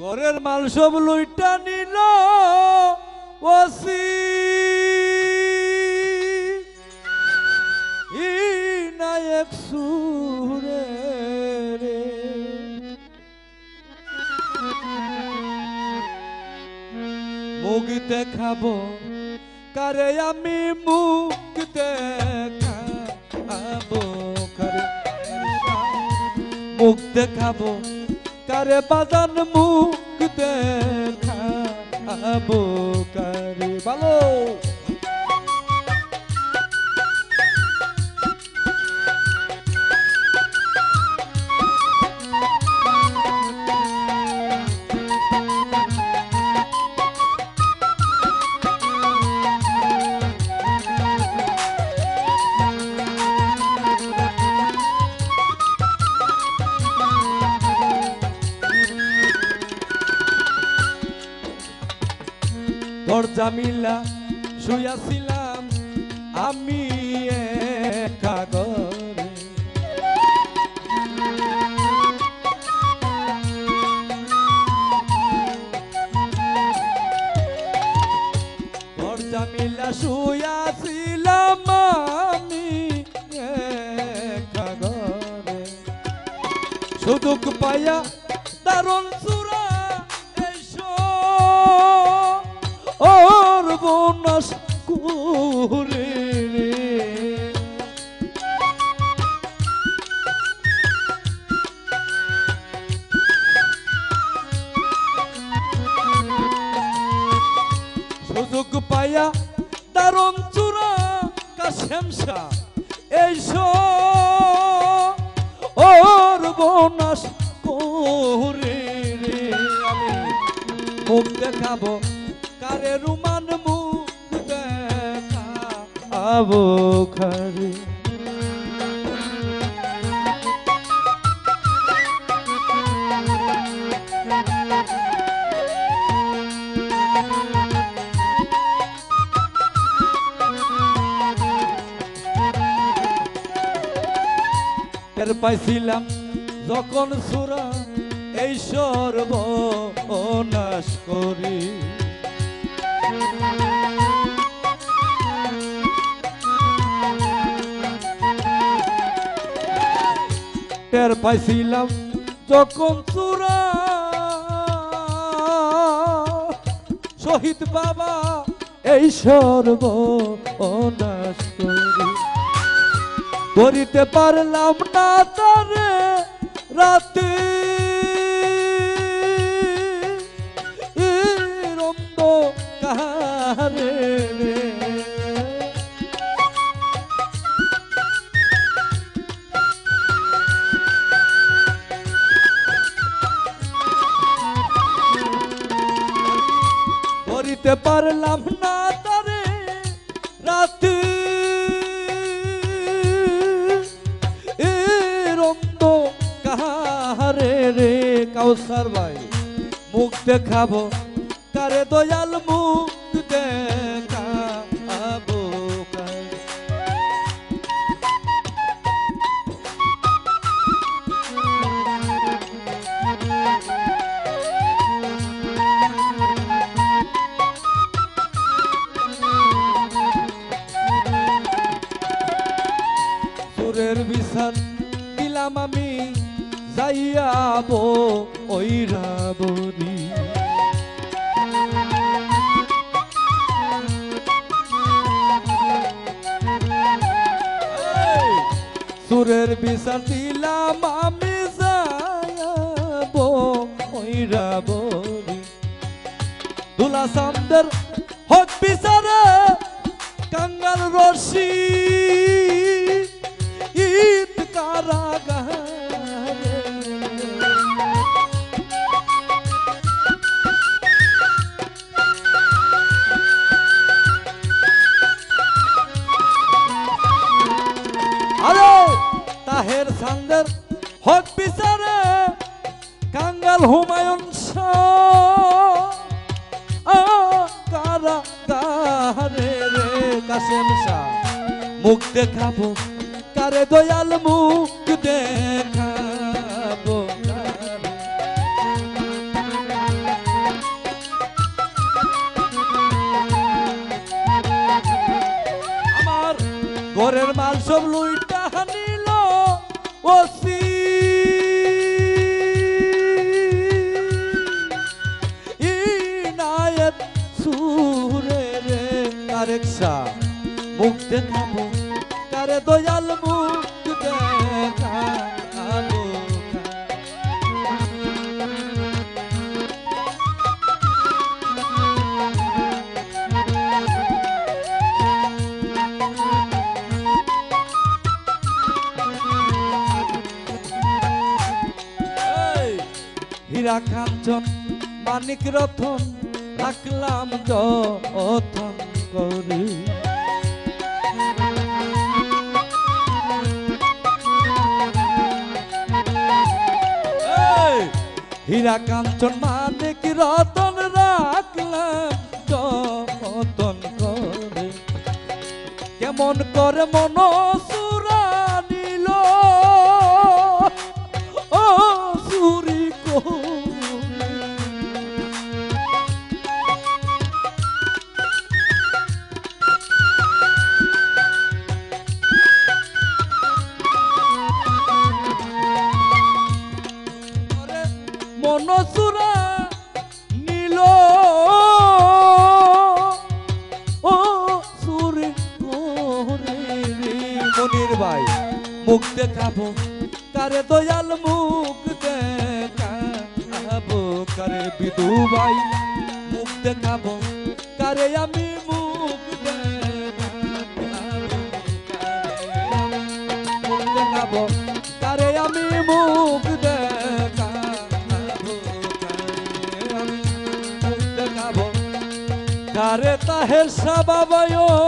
ঘরের মাল সব লুইটা নিল ওসি ই নায়েক সুরে রে মুখ দেখাবো কারে আমি মুখ দেখাবো কারে মুখ দেখাবো करे बदन मुख देखाबो करे बालो दर्जा मिला शुयासिलाम आमी एका घरे दर्जा मिला शुयासिलाम आमी एका घरे सुदुख पाया दारुण सुरा और बोनस कुरे सुजुक पाया दारुण चुरा का शमशा ऐसो और बोनस कुरे मुख देखाबो कारे रुमान मुख देखाबो करे एर पाइसिलाम जखन सुरा एई सर्बनाश करी टेर पाइसिलाम जखन चुरा शहीद बाबा एई सर्बनाश करी करिते पारलाम ना तारे राते করিতে পারলাম না তারে রাতে রন্দ কাহারে রে কাউসার ভাই মুখ দেখাবো কারে দয়াল মুখ দেখাবো কারে সুরের বিছান দিলাম আমি যাইয়াবো ওই রাবণী सुरेर बिछान दिलाम आमी जायाबो ओई राबणी दुला सामदेर हक बिचारे कांगाल रशी इत कारागारे ताहेर सांदर हक बिचारे कांगाल हुमायून कारागारे कासेम शाह मुख देखाबो कारे दयाल मुख देखाबो। मुख देखाबो कारे दयाल मुख देखाबो हीरा कांचन मानिक रतन राखलाम जतन करे हीरा कांचन मानिक रतन राखलाम जतन करे केमन करे मन चुरा निल ओ चुरी मनसुरा नील ओ सुर मुनिर भाई मुख देखाबो कारे दयाल मुख देखाबो कारे विदु भाई मुख देखाबो कारे आमी मुख देखाबो कारे आमी मुख Careta el sábado